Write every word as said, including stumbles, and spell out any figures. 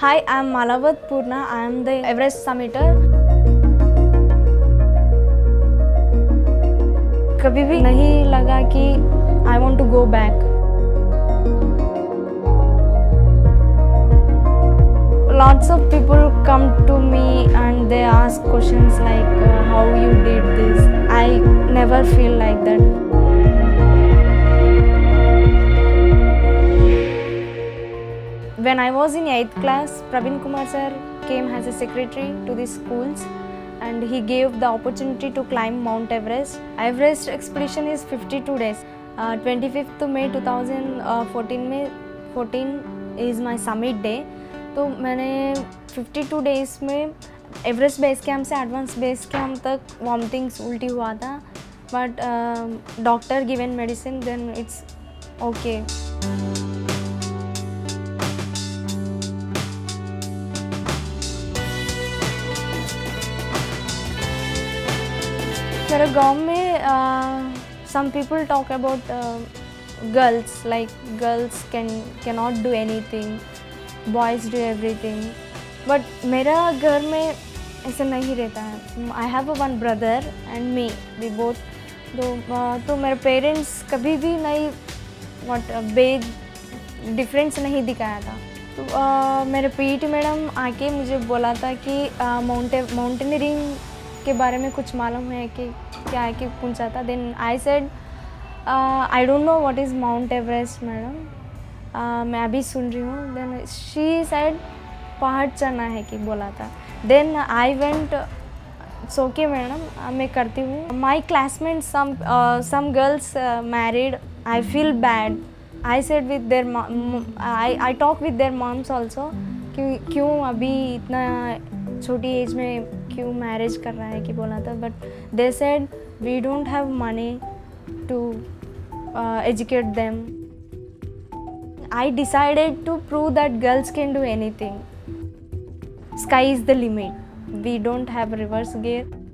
Hi, I am Malavath Purna. I am the Everest summiter. कभी भी नहीं लगा कि I want to go back. Lots of people come to me and they ask questions like how you did this. I never feel like that. When I was in eighth class, Pravin Kumar sir came as a secretary to the schools. And he gave the opportunity to climb Mount Everest. Everest expedition is fifty-two days. Uh, twenty-fifth May two thousand fourteen में fourteen is my summit day. तो मैंने fifty-two days में Everest base camp से advanced base camp तक vomitings उल्टी हुआ था. But uh, doctor given medicine, then it's okay. मेरे गांव में some people talk about girls like girls can can not do anything, boys do everything. But मेरा घर में ऐसा नहीं रहता है. I have one brother and me, we both. तो मेरे पेरेंट्स कभी भी नहीं वॉट बेज डिफरेंस नहीं दिखाया था. तो uh, मेरे पीटी मैडम आके मुझे बोला था कि माउंटे uh, माउंटेनियरिंग के बारे में कुछ मालूम है कि क्या है कि पूछा था. Then I said I don't know what is Mount Everest madam, मैं अभी सुन रही हूँ. देन शी सेड पहाड़ चढ़ना है कि बोला था. Then I went. It's okay madam, मैं करती हूँ. My classmate some some girls married. I feel bad. I said with there, I I talk with there moms also कि क्यों अभी इतना छोटी एज में क्यों मैरिज कर रहा है कि बोला था. But they said we don't have money to educate them. I decided to prove that girls can do anything. Sky is the limit. We don't have reverse gear.